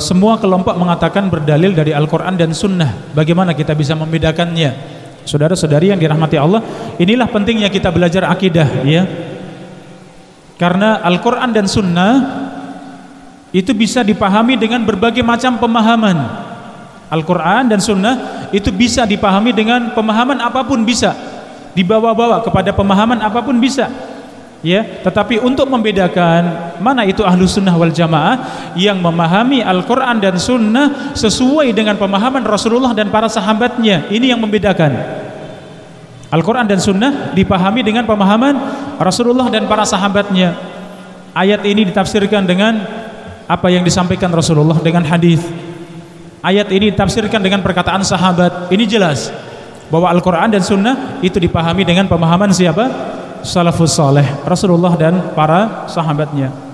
Semua kelompok mengatakan berdalil dari Al-Quran dan Sunnah. Bagaimana kita bisa membedakannya? Saudara-saudari yang dirahmati Allah, inilah pentingnya kita belajar akidah, ya. Karena Al-Quran dan Sunnah itu bisa dipahami dengan berbagai macam pemahaman. Al-Quran dan Sunnah itu bisa dipahami dengan pemahaman apapun bisa, dibawa-bawa kepada pemahaman apapun bisa. Ya, tetapi untuk membedakan mana itu Ahlussunnah wal Jamaah yang memahami Al-Quran dan Sunnah sesuai dengan pemahaman Rasulullah dan para sahabatnya, ini yang membedakan. Al-Quran dan Sunnah dipahami dengan pemahaman Rasulullah dan para sahabatnya. Ayat ini ditafsirkan dengan apa yang disampaikan Rasulullah dengan hadis. Ayat ini ditafsirkan dengan perkataan sahabat. Ini jelas bahwa Al-Quran dan Sunnah itu dipahami dengan pemahaman siapa? Salafus Salih, Rasulullah dan para sahabatnya.